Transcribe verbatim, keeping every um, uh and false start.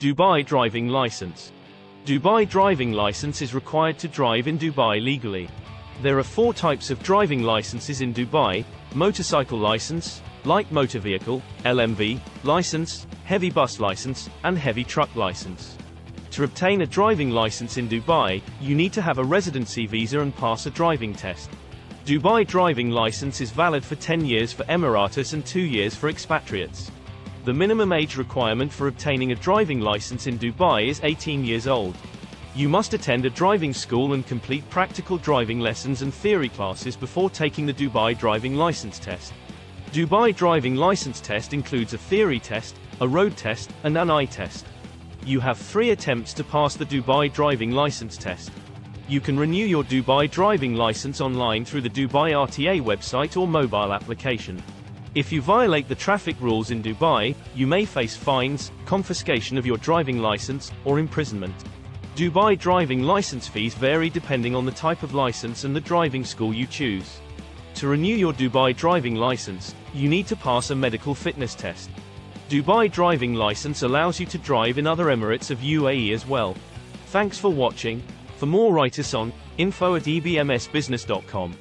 Dubai driving license. Dubai driving license is required to drive in Dubai legally. There are four types of driving licenses in Dubai: motorcycle license, light motor vehicle, L M V, license, heavy bus license, and heavy truck license. To obtain a driving license in Dubai, you need to have a residency visa and pass a driving test. Dubai driving license is valid for ten years for Emiratis and two years for expatriates. The minimum age requirement for obtaining a driving license in Dubai is eighteen years old. You must attend a driving school and complete practical driving lessons and theory classes before taking the Dubai driving license test. Dubai driving license test includes a theory test, a road test, and an eye test. You have three attempts to pass the Dubai driving license test. You can renew your Dubai driving license online through the Dubai R T A website or mobile application. If you violate the traffic rules in Dubai, you may face fines, confiscation of your driving license, or imprisonment. Dubai driving license fees vary depending on the type of license and the driving school you choose. To renew your Dubai driving license, you need to pass a medical fitness test. Dubai driving license allows you to drive in other Emirates of U A E as well. Thanks for watching. For more, write us on info at e b m s business dot com.